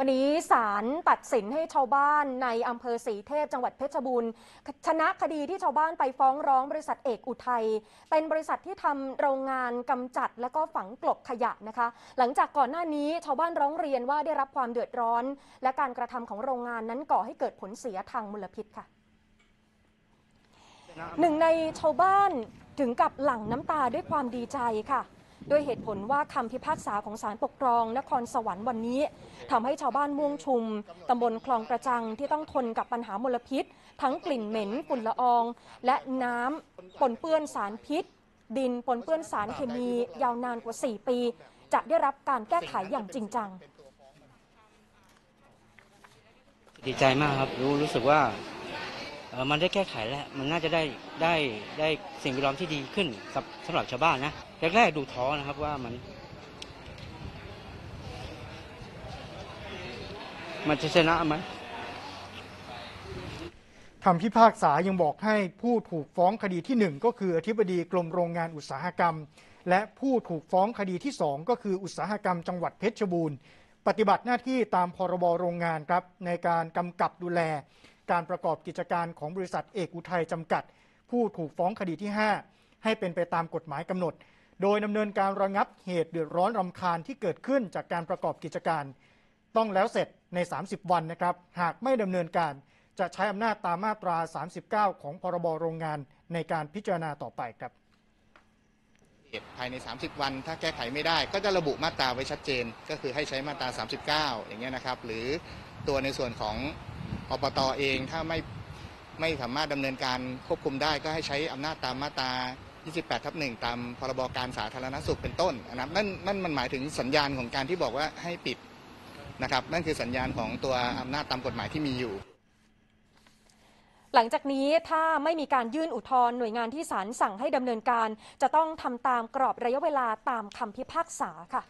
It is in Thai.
วันนี้ศาลตัดสินให้ชาวบ้านในอำเภอศรีเทพจังหวัดเพชรบูรณ์ชนะคดีที่ชาวบ้านไปฟ้องร้องบริษัทเอกอุทัยเป็นบริษัทที่ทำโรงงานกำจัดและก็ฝังกลบขยะนะคะหลังจากก่อนหน้านี้ชาวบ้านร้องเรียนว่าได้รับความเดือดร้อนและการกระทำของโรงงานนั้นก่อให้เกิดผลเสียทางมลพิษค่ะหนึ่งในชาวบ้านถึงกับหลั่งน้ำตาด้วยความดีใจค่ะด้วยเหตุผลว่าคำพิพากษาของศาลปกครองนครสวรรค์วันนี้ทำให้ชาวบ้านม่วงชุมตำบลคลองกระจังที่ต้องทนกับปัญหามลพิษทั้งกลิ่นเหม็นฝุ่นละอองและน้ำปนเปื้อนสารพิษดินปนเปื้อนสารเคมียาวนานกว่า4 ปีจะได้รับการแก้ไขอย่างจริงจังดีใจมากครับรู้สึกว่ามันได้แก้ไขแล้วมันน่าจะได้สิ่งแวดล้อมที่ดีขึ้นสำหรับชาวบ้านนะแรกดูท้อนะครับว่ามันจะชนะไหมคำพิพากษายังบอกให้ผู้ถูกฟ้องคดีที่1ก็คืออธิบดีกรมโรงงานอุตสาหกรรมและผู้ถูกฟ้องคดีที่2ก็คืออุตสาหกรรมจังหวัดเพชรบูรณ์ปฏิบัติหน้าที่ตามพรบโรงงานครับในการกำกับดูแลการประกอบกิจการของบริษัทเอกอุทัยจำกัดผู้ถูกฟ้องคดีที่5ให้เป็นไปตามกฎหมายกำหนดโดยดำเนินการระงับเหตุเดือดร้อนรำคาญที่เกิดขึ้นจากการประกอบกิจการต้องแล้วเสร็จใน30วันนะครับหากไม่ดำเนินการจะใช้อำนาจตามมาตรา39ของพรบโรงงานในการพิจารณาต่อไปครับภายใน30วันถ้าแก้ไขไม่ได้ก็จะระบุมาตราไว้ชัดเจนก็คือให้ใช้มาตรา39อย่างเงี้ยนะครับหรือตัวในส่วนของอบต.เองถ้าไม่สามารถดำเนินการควบคุมได้ก็ให้ใช้อำนาจตามมาตรา28/1ตามพรบการสาธารณสุขเป็นต้นนะครับนั่นมันหมายถึงสัญญาณของการที่บอกว่าให้ปิดนะครับนั่นคือสัญญาณของตัวอำนาจตามกฎหมายที่มีอยู่หลังจากนี้ถ้าไม่มีการยื่นอุทธรณ์หน่วยงานที่ศาลสั่งให้ดำเนินการจะต้องทำตามกรอบระยะเวลาตามคำพิพากษาค่ะ